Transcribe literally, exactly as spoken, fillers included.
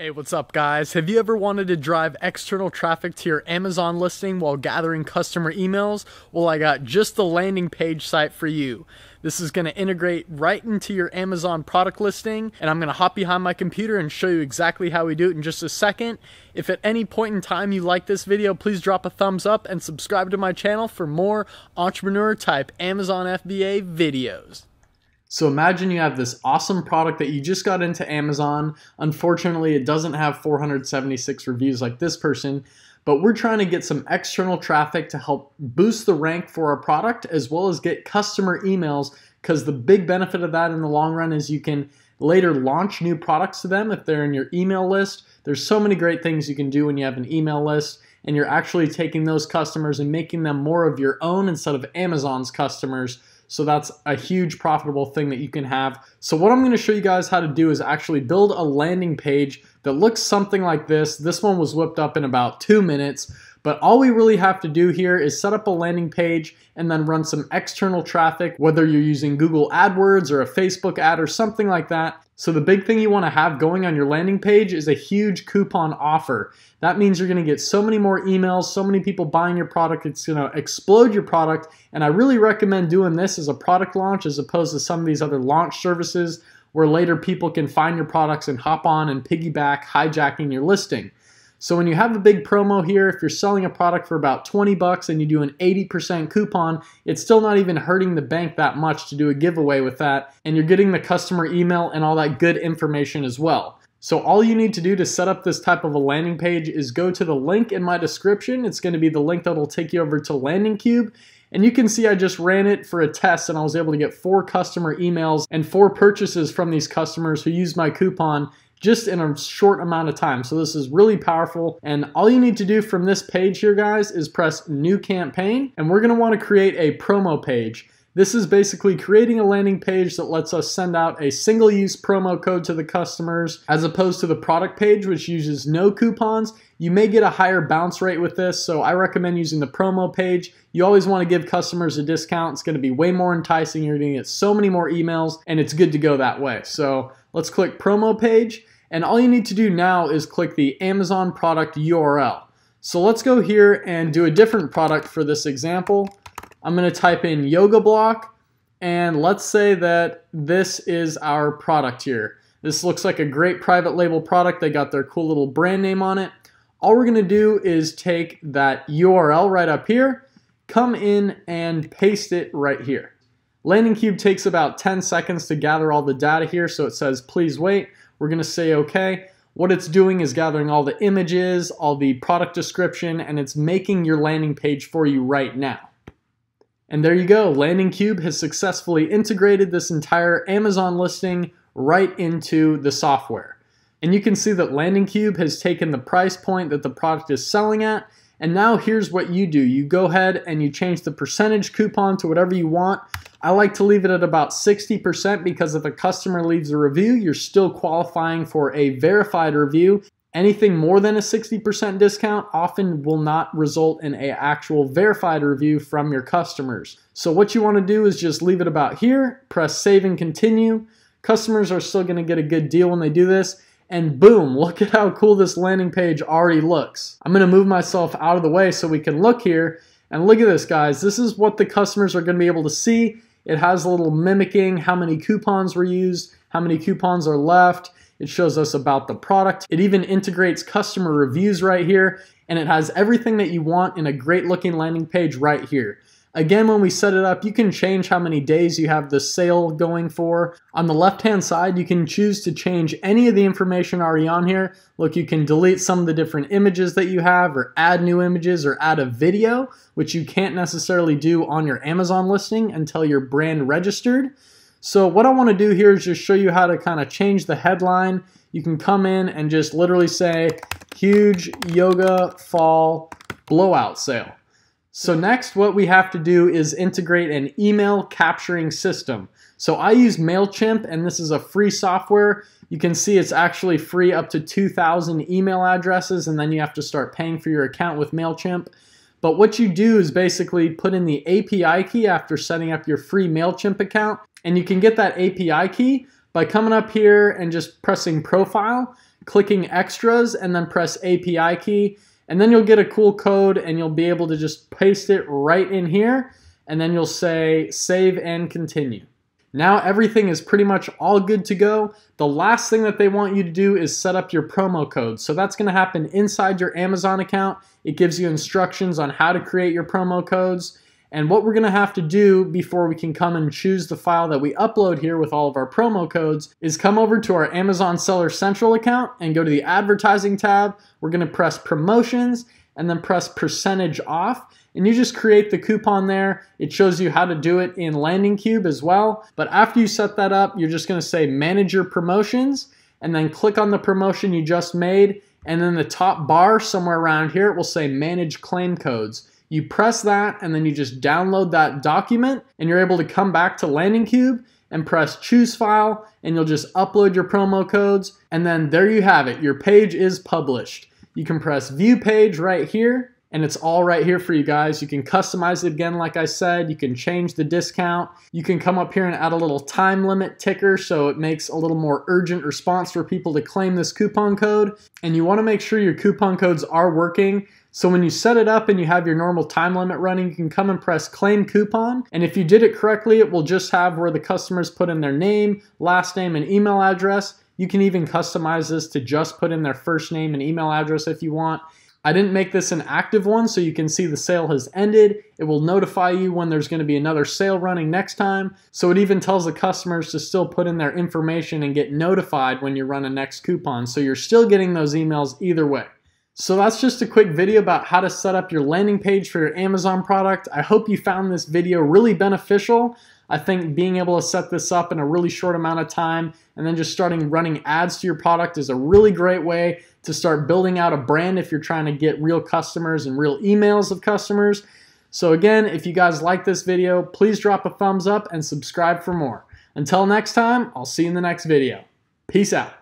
Hey, what's up guys? Have you ever wanted to drive external traffic to your Amazon listing while gathering customer emails? Well, I got just the landing page site for you. This is going to integrate right into your Amazon product listing, and I'm going to hop behind my computer and show you exactly how we do it in just a second. If at any point in time you like this video, please drop a thumbs up and subscribe to my channel for more entrepreneur type Amazon F B A videos. So imagine you have this awesome product that you just got into Amazon. Unfortunately, it doesn't have four hundred seventy-six reviews like this person, but we're trying to get some external traffic to help boost the rank for our product as well as get customer emails, because the big benefit of that in the long run is you can later launch new products to them if they're in your email list. There's so many great things you can do when you have an email list and you're actually taking those customers and making them more of your own instead of Amazon's customers. So that's a huge profitable thing that you can have. So what I'm gonna show you guys how to do is actually build a landing page that looks something like this. This one was whipped up in about two minutes, but all we really have to do here is set up a landing page and then run some external traffic, whether you're using Google AdWords or a Facebook ad or something like that. So the big thing you wanna have going on your landing page is a huge coupon offer. That means you're gonna get so many more emails, so many people buying your product, it's gonna explode your product. And I really recommend doing this as a product launch as opposed to some of these other launch services where later people can find your products and hop on and piggyback, hijacking your listing. So when you have a big promo here, if you're selling a product for about twenty bucks and you do an eighty percent coupon, it's still not even hurting the bank that much to do a giveaway with that. And you're getting the customer email and all that good information as well. So all you need to do to set up this type of a landing page is go to the link in my description. It's going to be the link that'll take you over to Landing Cube. And you can see I just ran it for a test and I was able to get four customer emails and four purchases from these customers who used my coupon just in a short amount of time. So this is really powerful. And all you need to do from this page here, guys, is press new campaign. And we're gonna wanna create a promo page. This is basically creating a landing page that lets us send out a single-use promo code to the customers, as opposed to the product page, which uses no coupons. You may get a higher bounce rate with this, so I recommend using the promo page. You always want to give customers a discount. It's going to be way more enticing. You're going to get so many more emails, and it's good to go that way. So let's click promo page, and all you need to do now is click the Amazon product U R L. So let's go here and do a different product for this example. I'm going to type in yoga block, and let's say that this is our product here. This looks like a great private label product. They got their cool little brand name on it. All we're going to do is take that U R L right up here, come in and paste it right here. Landing Cube takes about ten seconds to gather all the data here, so it says please wait. We're going to say okay. What it's doing is gathering all the images, all the product description, and it's making your landing page for you right now. And there you go, Landing Cube has successfully integrated this entire Amazon listing right into the software. And you can see that Landing Cube has taken the price point that the product is selling at, and now here's what you do. You go ahead and you change the percentage coupon to whatever you want. I like to leave it at about sixty percent because if a customer leaves a review, you're still qualifying for a verified review. Anything more than a sixty percent discount often will not result in an actual verified review from your customers. So what you want to do is just leave it about here, press save and continue. Customers are still going to get a good deal when they do this. And boom, look at how cool this landing page already looks. I'm going to move myself out of the way so we can look here. And look at this, guys. This is what the customers are going to be able to see. It has a little mimicking how many coupons were used, how many coupons are left. It shows us about the product. It even integrates customer reviews right here, and it has everything that you want in a great looking landing page right here. Again, when we set it up, you can change how many days you have the sale going for. On the left-hand side, you can choose to change any of the information already on here. Look, you can delete some of the different images that you have or add new images or add a video, which you can't necessarily do on your Amazon listing until you're brand registered. So what I want to do here is just show you how to kind of change the headline. You can come in and just literally say, huge yoga fall blowout sale. So next, what we have to do is integrate an email capturing system. So I use MailChimp, and this is a free software. You can see it's actually free up to two thousand email addresses, and then you have to start paying for your account with MailChimp. But what you do is basically put in the A P I key after setting up your free MailChimp account. And you can get that A P I key by coming up here and just pressing profile, clicking extras and then press A P I key, and then you'll get a cool code and you'll be able to just paste it right in here, and then you'll say save and continue. Now everything is pretty much all good to go. The last thing that they want you to do is set up your promo code. So that's gonna happen inside your Amazon account. It gives you instructions on how to create your promo codes and what we're gonna have to do before we can come and choose the file that we upload here with all of our promo codes is come over to our Amazon Seller Central account and go to the advertising tab. We're gonna press promotions and then press percentage off. And you just create the coupon there. It shows you how to do it in Landing Cube as well. But after you set that up, you're just gonna say manage your promotions and then click on the promotion you just made. And then the top bar somewhere around here, it will say manage claim codes. You press that and then you just download that document and you're able to come back to Landing Cube and press choose file and you'll just upload your promo codes. And then there you have it, your page is published. You can press view page right here. And it's all right here for you guys. You can customize it again, like I said. You can change the discount. You can come up here and add a little time limit ticker so it makes a little more urgent response for people to claim this coupon code. And you wanna make sure your coupon codes are working. So when you set it up and you have your normal time limit running, you can come and press claim coupon. And if you did it correctly, it will just have where the customers put in their name, last name, and email address. You can even customize this to just put in their first name and email address if you want. I didn't make this an active one, so you can see the sale has ended. It will notify you when there's gonna be another sale running next time. So it even tells the customers to still put in their information and get notified when you run a next coupon. So you're still getting those emails either way. So that's just a quick video about how to set up your landing page for your Amazon product. I hope you found this video really beneficial. I think being able to set this up in a really short amount of time and then just starting running ads to your product is a really great way to start building out a brand if you're trying to get real customers and real emails of customers. So again, if you guys like this video, please drop a thumbs up and subscribe for more. Until next time, I'll see you in the next video. Peace out.